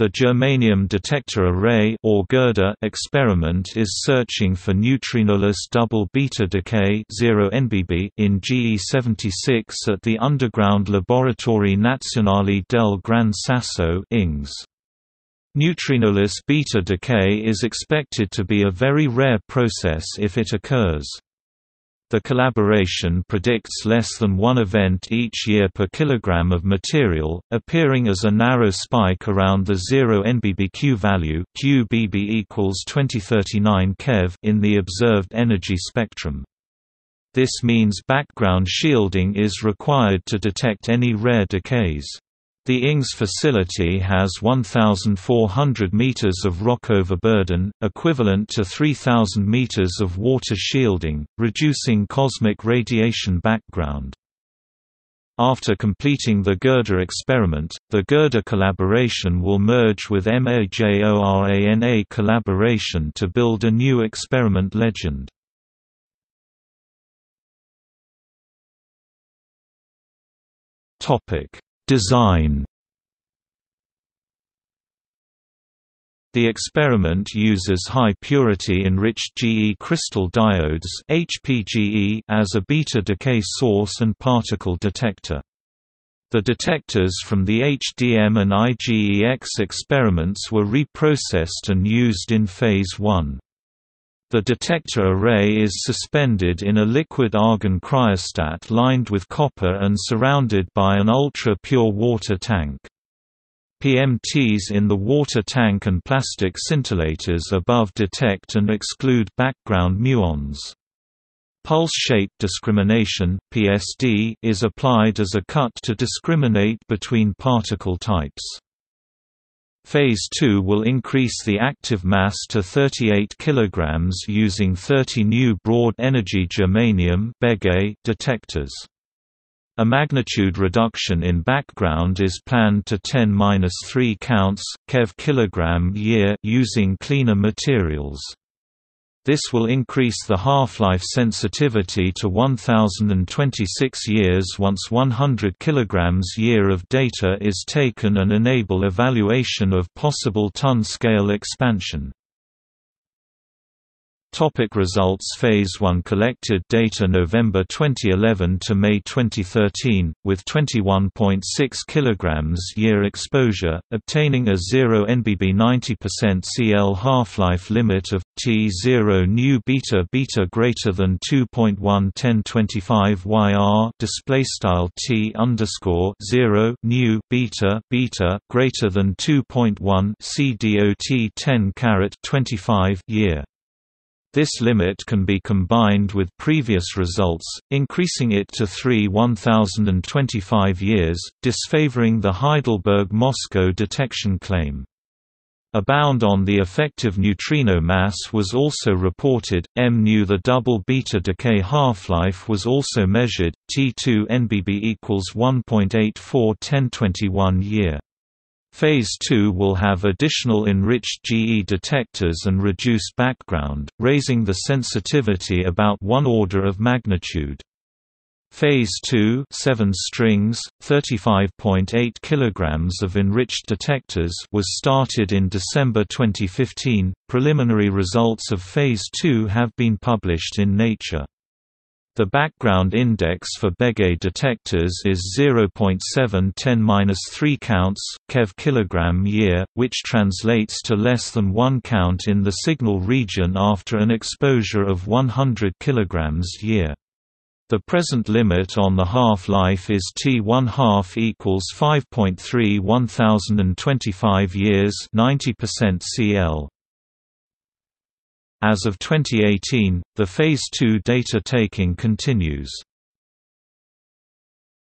The Germanium Detector Array or GERDA experiment is searching for neutrinoless double beta decay in Ge-76 at the underground Laboratori Nazionali del Gran Sasso (INGS). Neutrinoless beta decay is expected to be a very rare process if it occurs. The collaboration predicts less than one event each year per kilogram of material, appearing as a narrow spike around the 0 NBBQ value QBB equals 2039 keV in the observed energy spectrum. This means background shielding is required to detect any rare decays. The INGS facility has 1,400 meters of rock overburden, equivalent to 3,000 meters of water shielding, reducing cosmic radiation background. After completing the GERDA experiment, the GERDA collaboration will merge with MAJORANA collaboration to build a new experiment legend. Design. The experiment uses high-purity enriched GE crystal diodes (HPGE) as a beta decay source and particle detector. The detectors from the HDM and IGEX experiments were reprocessed and used in Phase 1. The detector array is suspended in a liquid argon cryostat lined with copper and surrounded by an ultra-pure water tank. PMTs in the water tank and plastic scintillators above detect and exclude background muons. Pulse shape discrimination (PSD) is applied as a cut to discriminate between particle types. Phase 2 will increase the active mass to 38 kg using 30 new broad-energy germanium (BeGe) detectors. A magnitude reduction in background is planned to 10⁻³ counts keV/kg/year using cleaner materials. This will increase the half-life sensitivity to 1026 years once 100 kg/year of data is taken and enable evaluation of possible ton-scale expansion. Topic results. Phase 1 collected data November 2011 to May 2013, with 21.6 kg/year exposure, obtaining a 0 NBB 90% CL half-life limit of T0 nu beta beta greater than 2.11025 YR display style T_0 nu beta beta greater than 2.1 CDOT 10^25 year. This limit can be combined with previous results, increasing it to 3 1,025 years, disfavoring the Heidelberg-Moscow detection claim. A bound on the effective neutrino mass was also reported. MNu. The double beta decay half-life was also measured, T2 NBB equals 1.841021 year. Phase 2 will have additional enriched GE detectors and reduced background, raising the sensitivity about one order of magnitude. Phase 2, 7 strings, 35.8 kg of enriched detectors was started in December 2015. Preliminary results of Phase 2 have been published in Nature. The background index for BeGe detectors is 0.7 10⁻³ counts keV/kg/year, which translates to less than 1 count in the signal region after an exposure of 100 kg/year. The present limit on the half-life is T1/2 equals 5.3 1025 years, 90% CL. As of 2018, the Phase 2 data taking continues.